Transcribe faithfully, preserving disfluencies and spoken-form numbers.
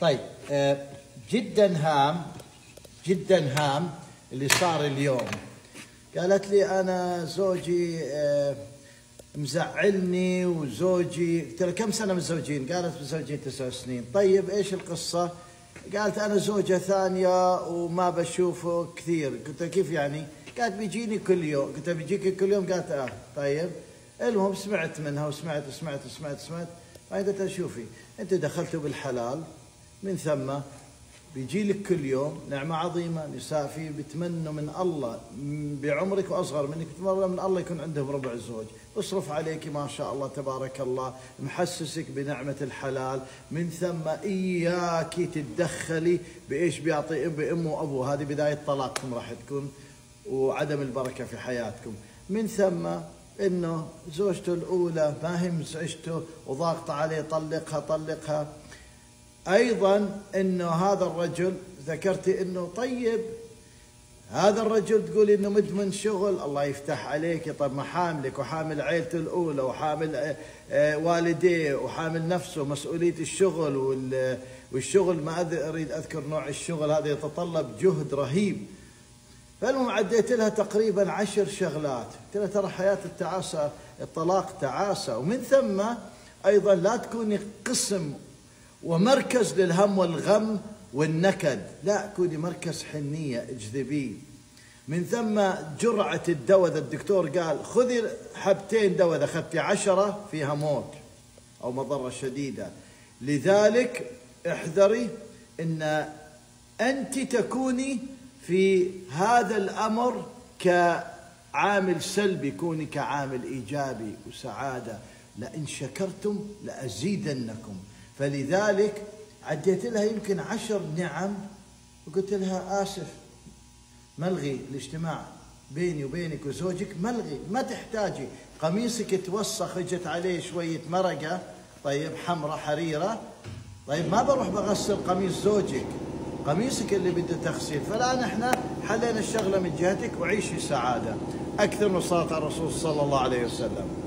طيب جدا هام جدا هام اللي صار اليوم. قالت لي أنا زوجي مزعلني وزوجي، قلت لها كم سنة متزوجين؟ قالت متزوجين تسع سنين. طيب إيش القصة؟ قالت أنا زوجة ثانية وما بشوفه كثير. قلت لها كيف يعني؟ قالت بيجيني كل يوم. قلت لها بيجيك كل يوم؟ قالت آه. طيب المهم سمعت منها وسمعت وسمعت وسمعت وسمعت بعدين قلت لها شوفي أنت دخلتوا بالحلال، من ثم بيجي لك كل يوم، نعمة عظيمة، نساء فيه بتمنوا من الله بعمرك وأصغر منك، بتمنوا من الله يكون عندهم ربع زوج، اصرف عليك ما شاء الله تبارك الله، محسسك بنعمة الحلال، من ثم إياكي تتدخلي بإيش بيعطي بأمه وأبوه، هذه بداية طلاقكم راح تكون وعدم البركة في حياتكم، من ثم إنه زوجته الأولى ما هي مزعجته وضاغطة عليه طلقها طلقها. أيضا أنه هذا الرجل ذكرتي أنه طيب هذا الرجل تقولي أنه مدمن شغل، الله يفتح عليك، طب ما حاملك وحامل عائلته الأولى وحامل والديه وحامل نفسه مسؤولية الشغل والشغل، ما أريد أذكر نوع الشغل، هذا يتطلب جهد رهيب. فالمهم عديت لها تقريبا عشر شغلات، قلت لها ترى حياة التعاسة الطلاق تعاسة، ومن ثم أيضا لا تكوني قسم ومركز للهم والغم والنكد، لا كوني مركز حنية اجذبيه. من ثم جرعة الدواء، الدكتور قال خذي حبتين دواء، أخذتي عشرة فيها موت أو مضرة شديدة، لذلك احذري أن أنت تكوني في هذا الأمر كعامل سلبي، كوني كعامل إيجابي وسعادة، لئن شكرتم لأزيدنكم. فلذلك عديت لها يمكن عشر نعم وقلت لها آسف ملغي الاجتماع بيني وبينك وزوجك، ملغي، ما تحتاجي، قميصك توسخ اجت عليه شوية مرقة طيب حمرة حريرة، طيب ما بروح بغسل قميص زوجك، قميصك اللي بده تغسيل. فالآن احنا حلينا الشغلة من جهتك وعيشي سعادة أكثر من صلاة الرسول صلى الله عليه وسلم.